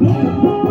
Hey,